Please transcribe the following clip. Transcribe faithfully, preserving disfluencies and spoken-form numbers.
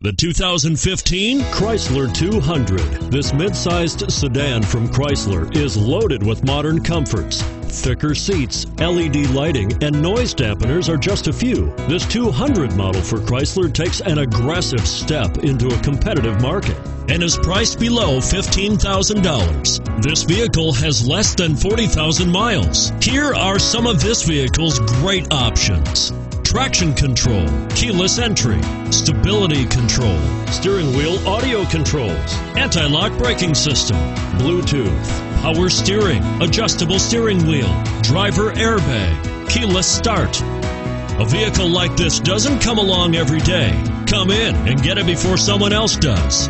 The two thousand fifteen Chrysler two hundred. This mid-sized sedan from Chrysler is loaded with modern comforts. Thicker seats, L E D lighting, and noise dampeners are just a few. This two hundred model for Chrysler takes an aggressive step into a competitive market and is priced below fifteen thousand dollars. This vehicle has less than forty thousand miles. Here are some of this vehicle's great options: traction control, keyless entry, stability control, steering wheel audio controls, anti-lock braking system, Bluetooth, power steering, adjustable steering wheel, driver airbag, keyless start. A vehicle like this doesn't come along every day. Come in and get it before someone else does.